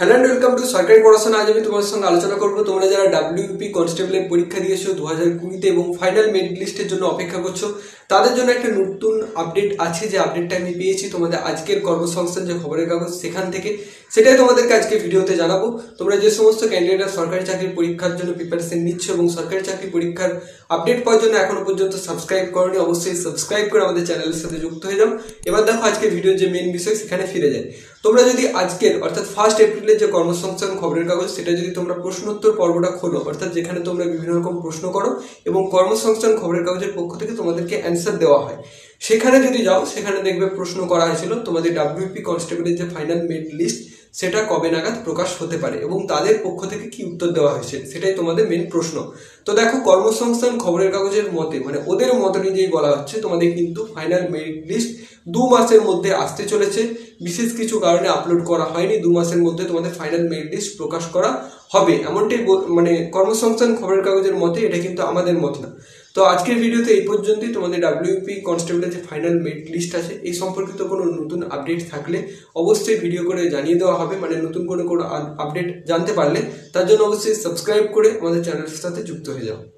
Hello and welcome to सरकारी पढ़ाशोना। आज तुम्हारे संगे आलोचना करब तुम्हारा जरा डब्ल्यूबीपी कन्स्टेबल परीक्षा दिए 2020 में फाइनल मेरिट लिस्टर अपेक्षा करो तादेर जोन्नो एक नतून आपडेट आछे। जे आपडेटटा आमि पेयेछि तुम्हारे आजकेर कर्मसंस्थान जो खबरेर कागज सेखान थेके सेटाई तुम्हादेरके आजके भिडियोते जानाबो। तोमरा जे समस्त कैंडिडेटरा सरकारी चाकरिर परीक्षार जोन्नो प्रिपारेशन निच्छ एबं सरकारी चाकरिर परीक्षार आपडेट पाओयार जोन्नो एखोनो पर्यन्त सबस्क्राइब करनी अवश्यई सबस्क्राइब करे आमादेर चैनलेर साथे जुक्त हये जाओ। एबार देखो आजकेर भिडियोर जे मेन विषय सेखाने फिरे जाई। तोमरा जोदि आजकेर अर्थात 1 एप्रिलेर जो कर्मसंस्थान खबरेर कागज सेटा जोदि तोमरा प्रश्नोत्तर पर्वटा खोलो अर्थात जेखाने तोमरा विभिन्न रकम प्रश्न करो एबं कर्मसंस्थान खबरेर कागजेर पक्ष थेके तोमादेरके आंसर देवा है। सेखाने जोदि जाओ सेखाने देखबे प्रश्न करा हयेछिलो तोमादेर डब्ल्यूबीपी कन्स्टेबलेर जो फाइनल मेरिट लिस्ट सेटा कबे नागाद प्रकाश होते पारे एबं तादेर पक्ष थेके कि उत्तर देवा हयेछे सेटाई तोमादेर मेन प्रश्न। तो देखो कर्मसंस्थान खबरेर कागजेर मते माने ओदेर मत अनुयायी बला हच्छे तोमादेर किन्तु फाइनल मेरिट लिस्ट 2 मासेर मध्ये आसते चलेछे। विशेष किछु कारणे आपलोड करा हयनि 2 मासेर मध्ये तोमादेर फाइनल मेरिट लिस्ट प्रकाश करा हबे एमनटाई माने कर्मसंस्थान खबरेर कागजेर मते। एटा किन्तु आमादेर मत ना। तो आजकेर भिडियोते एई पर्यन्तই तोमादेर डब्ल्यूबीपी कन्स्टेबलेर जे फाइनल मेरिट लिस्ट आछे एई सम्पर्कित कोनो नतुन आपडेट थाकले अवश्यई भिडियो करे जानिये देওয়া হবে। माने नतुन कोनो आपडेट जानते पारले तार जोन्नो अवश्यई सबस्क्राइब करे आमादेर चैनलेर साथे जुक्त হয়ে যাও।